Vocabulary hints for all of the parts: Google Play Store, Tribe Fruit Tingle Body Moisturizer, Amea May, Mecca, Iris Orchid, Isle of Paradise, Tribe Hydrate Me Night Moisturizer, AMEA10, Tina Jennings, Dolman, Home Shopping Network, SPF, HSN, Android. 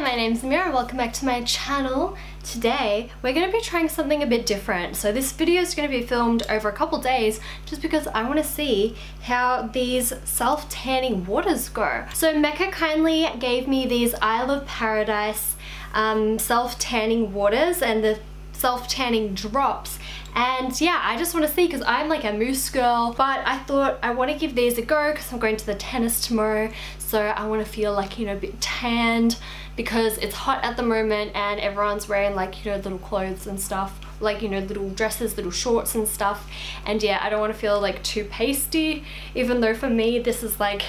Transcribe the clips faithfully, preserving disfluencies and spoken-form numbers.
my name's Amea. Welcome back to my channel. Today we're going to be trying something a bit different. So this video is going to be filmed over a couple days just because I want to see how these self-tanning waters go. So Mecca kindly gave me these Isle of Paradise um, self-tanning waters and the self-tanning drops, and yeah, I just want to see because I'm like a mousse girl, but I thought I want to give these a go because I'm going to the tennis tomorrow, so I want to feel like, you know, a bit tanned because it's hot at the moment and everyone's wearing like, you know, little clothes and stuff, like, you know, little dresses, little shorts and stuff. And yeah, I don't want to feel like too pasty, even though for me this is like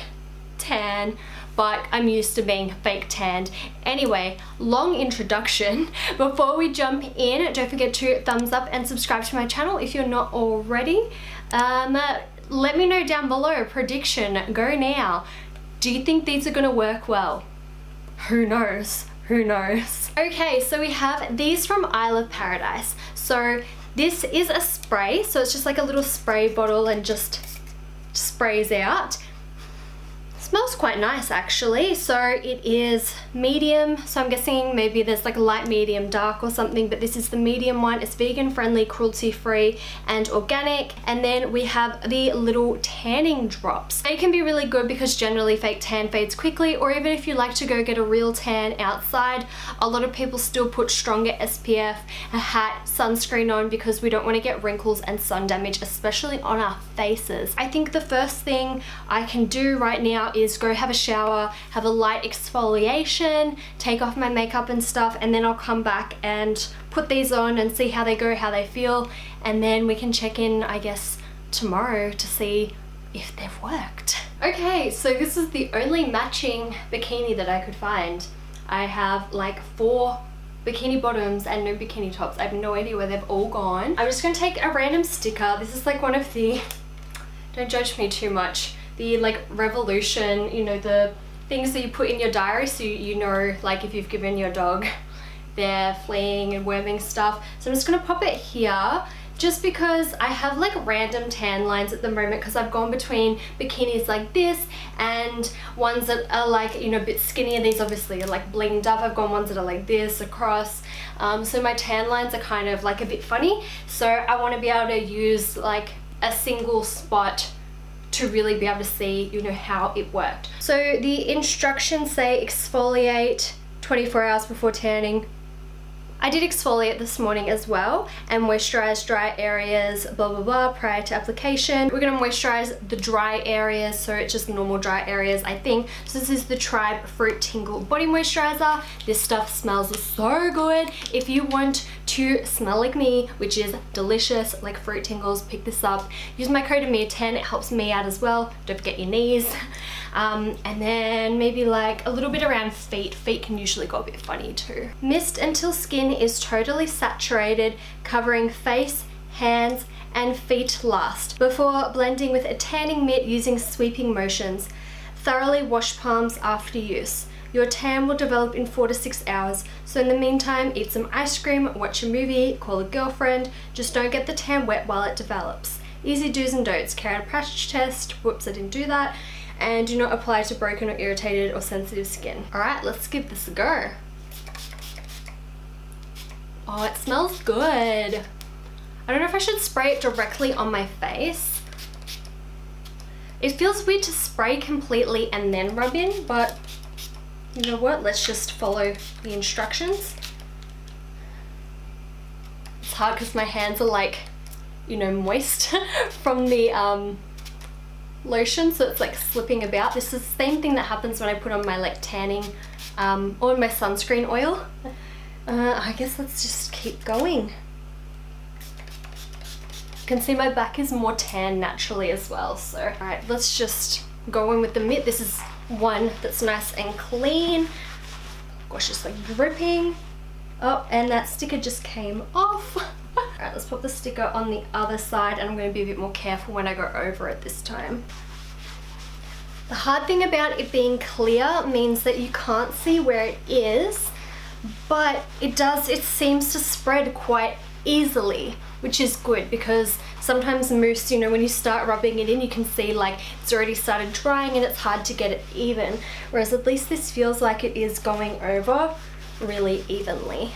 tan, but I'm used to being fake tanned. Anyway, long introduction. Before we jump in, don't forget to thumbs up and subscribe to my channel if you're not already. Um, uh, let me know down below, prediction, go now. Do you think these are gonna work well? Who knows, who knows? Okay, so we have these from Isle of Paradise. So this is a spray, so it's just like a little spray bottle and just sprays out. Smells quite nice actually. So it is medium, so I'm guessing maybe there's like a light, medium, dark or something, but this is the medium one. It's vegan friendly, cruelty free and organic. And then we have the little tanning drops. They can be really good because generally fake tan fades quickly, or even if you like to go get a real tan outside, a lot of people still put stronger S P F, a hat, sunscreen on because we don't want to get wrinkles and sun damage, especially on our faces. I think the first thing I can do right now is is go have a shower, have a light exfoliation, take off my makeup and stuff, and then I'll come back and put these on and see how they go, how they feel, and then we can check in, I guess, tomorrow to see if they've worked. Okay, so this is the only matching bikini that I could find. I have like four bikini bottoms and no bikini tops. I have no idea where they've all gone. I'm just gonna take a random sticker. This is like one of the, don't judge me too much, the like revolution, you know, the things that you put in your diary so you, you know, like if you've given your dog their fleeing and worming stuff. So I'm just gonna pop it here just because I have like random tan lines at the moment because I've gone between bikinis like this and ones that are like, you know, a bit skinnier. These obviously are like blinged up. I've gone ones that are like this across. Um, so my tan lines are kind of like a bit funny. So I wanna be able to use like a single spot to really be able to see, you know, how it worked. So the instructions say exfoliate twenty-four hours before tanning. I did exfoliate this morning as well and moisturize dry areas, blah blah blah, prior to application. We're gonna moisturize the dry areas, so it's just normal dry areas, I think. So this is the Tribe Fruit Tingle Body Moisturizer. This stuff smells so good. If you want to smell like me, which is delicious, like fruit tingles, pick this up. Use my code A M E A ten, it helps me out as well. Don't forget your knees. Um, and then maybe like a little bit around feet. Feet can usually go a bit funny too. Mist until skin is totally saturated, covering face, hands, and feet last, before blending with a tanning mitt using sweeping motions. Thoroughly wash palms after use. Your tan will develop in four to six hours, so in the meantime, eat some ice cream, watch a movie, call a girlfriend, just don't get the tan wet while it develops. Easy do's and don'ts, carry out a patch test, whoops I didn't do that, and do not apply to broken or irritated or sensitive skin. Alright, let's give this a go. Oh, it smells good. I don't know if I should spray it directly on my face. It feels weird to spray completely and then rub in, but you know what, let's just follow the instructions. It's hard because my hands are like, you know, moist from the um, lotion, so it's like slipping about. This is the same thing that happens when I put on my like tanning um, or my sunscreen oil. Uh, I guess let's just keep going. You can see my back is more tan naturally as well, so alright, let's just go in with the mitt. This is one that's nice and clean. Gosh, it's like dripping. Oh, and that sticker just came off. Alright, let's pop the sticker on the other side, and I'm going to be a bit more careful when I go over it this time. The hard thing about it being clear means that you can't see where it is, but it does, it seems to spread quite easily, which is good, because sometimes mousse, you know, when you start rubbing it in, you can see like it's already started drying and it's hard to get it even, whereas at least this feels like it is going over really evenly.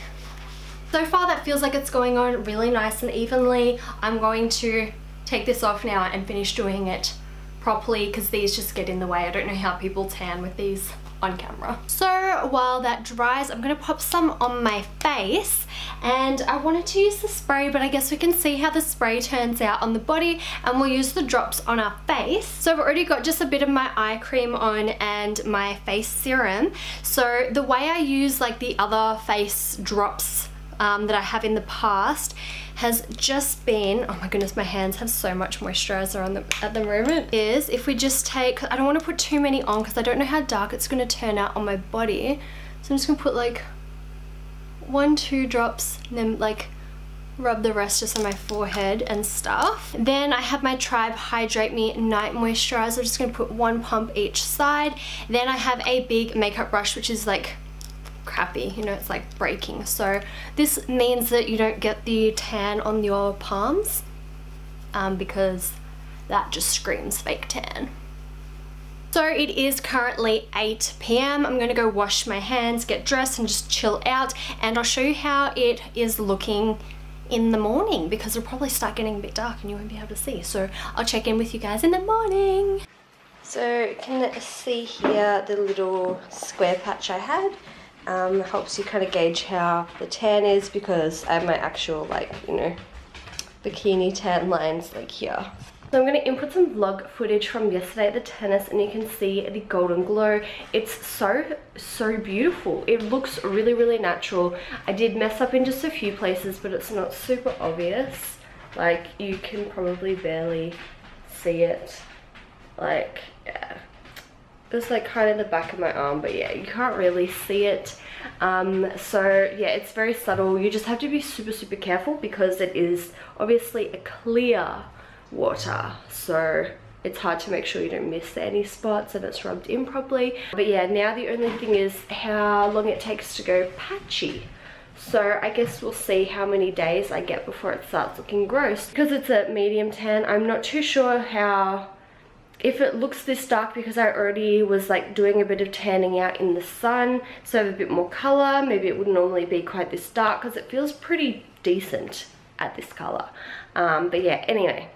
So far that feels like it's going on really nice and evenly. I'm going to take this off now and finish doing it properly, because these just get in the way. I don't know how people tan with these on camera. So while that dries, I'm gonna pop some on my face, and I wanted to use the spray, but I guess we can see how the spray turns out on the body, and we'll use the drops on our face. So I've already got just a bit of my eye cream on and my face serum. So the way I use like the other face drops um, that I have in the past has just been, oh my goodness, my hands have so much moisturizer on them at the moment, is if we just take, I don't want to put too many on because I don't know how dark it's going to turn out on my body, so I'm just going to put like one, two drops and then like rub the rest just on my forehead and stuff. Then I have my Tribe Hydrate Me Night Moisturizer. I'm just going to put one pump each side. Then I have a big makeup brush which is like crappy, you know, it's like breaking, so this means that you don't get the tan on your palms um, because that just screams fake tan. So it is currently eight p m I'm gonna go wash my hands, get dressed and just chill out, and I'll show you how it is looking in the morning, because it'll probably start getting a bit dark and you won't be able to see, so I'll check in with you guys in the morning. So you can see here the little square patch I had. Um, helps you kind of gauge how the tan is, because I have my actual, like, you know, bikini tan lines like here. So I'm going to input some vlog footage from yesterday at the tennis, and you can see the golden glow. It's so, so beautiful. It looks really, really natural. I did mess up in just a few places, but it's not super obvious. Like, you can probably barely see it. Like, yeah. It's like kind of the back of my arm, but yeah, you can't really see it. Um, so yeah, it's very subtle. You just have to be super, super careful, because it is obviously a clear water. So it's hard to make sure you don't miss any spots and it's rubbed in properly. But yeah, now the only thing is how long it takes to go patchy. So I guess we'll see how many days I get before it starts looking gross. Because it's a medium tan, I'm not too sure how... if it looks this dark, because I already was like doing a bit of tanning out in the sun, so I have a bit more color. Maybe it wouldn't normally be quite this dark, because it feels pretty decent at this color. Um, but yeah, anyway,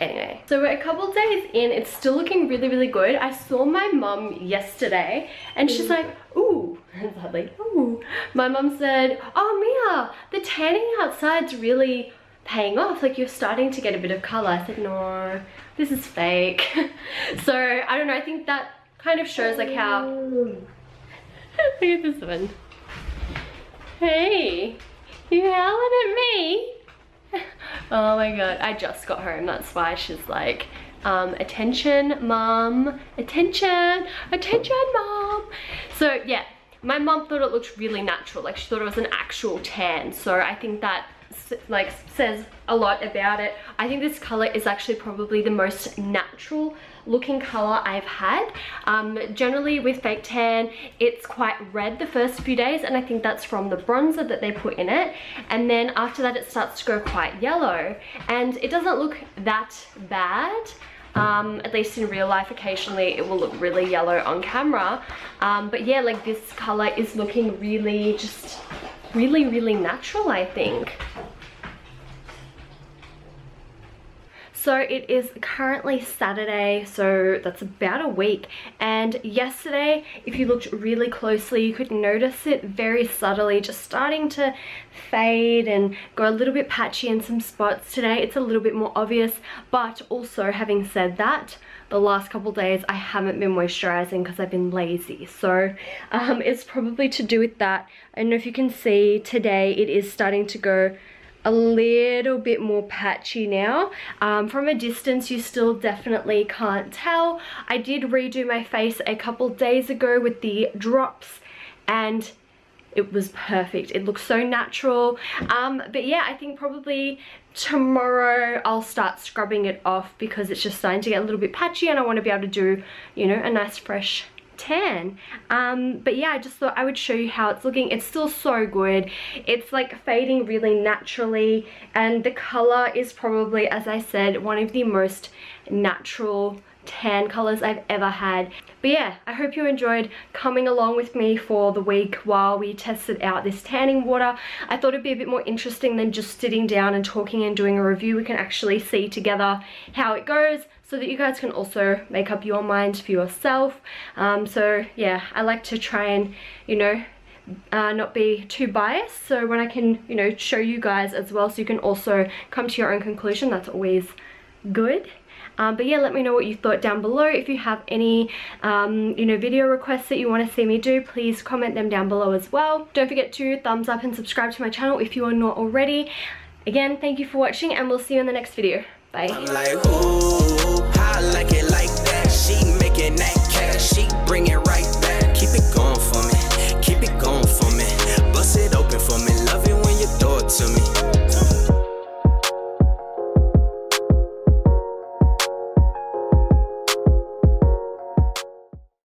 anyway. So we're a couple days in, it's still looking really, really good. I saw my mum yesterday and she's like, ooh, and I was like, ooh. My mum said, oh, Mia, the tanning outside's really paying off, like you're starting to get a bit of color. I said, no, this is fake. So I don't know, I think that kind of shows like how look at this one. Hey, you howling at me? Oh my god, I just got home, that's why she's like, um attention mom, attention, attention mom. So yeah, my mom thought it looked really natural, like she thought it was an actual tan, so I think that like says a lot about it. I think this color is actually probably the most natural looking color I've had. Um, generally with fake tan it's quite red the first few days, and I think that's from the bronzer that they put in it, and then after that it starts to go quite yellow, and it doesn't look that bad. Um, at least in real life, occasionally it will look really yellow on camera, um, but yeah, like this color is looking really just really really natural, I think. So it is currently Saturday, so that's about a week, and yesterday if you looked really closely you could notice it very subtly just starting to fade and go a little bit patchy in some spots. Today it's a little bit more obvious, but also having said that, the last couple days I haven't been moisturizing because I've been lazy, so um, it's probably to do with that. I don't know if you can see, today it is starting to go a little bit more patchy now. Um, from a distance you still definitely can't tell. I did redo my face a couple days ago with the drops, and it was perfect. It looks so natural. Um, but yeah, I think probably tomorrow I'll start scrubbing it off because it's just starting to get a little bit patchy and I want to be able to do, you know, a nice fresh tan. Um, but yeah, I just thought I would show you how it's looking. It's still so good. It's like fading really naturally, and the color is probably, as I said, one of the most natural tan colors I've ever had. But yeah, I hope you enjoyed coming along with me for the week while we tested out this tanning water. I thought it'd be a bit more interesting than just sitting down and talking and doing a review. We can actually see together how it goes so that you guys can also make up your mind for yourself. Um, so yeah, I like to try and, you know, Uh, not be too biased, so when I can, you know, show you guys as well so you can also come to your own conclusion, that's always good. Um, but yeah, let me know what you thought down below. If you have any um, you know, video requests that you want to see me do, please comment them down below as well. Don't forget to thumbs up and subscribe to my channel if you are not already. Again, thank you for watching and we'll see you in the next video. Bye. I'm like, ooh, I like it like that. She making that cash, she bring it right.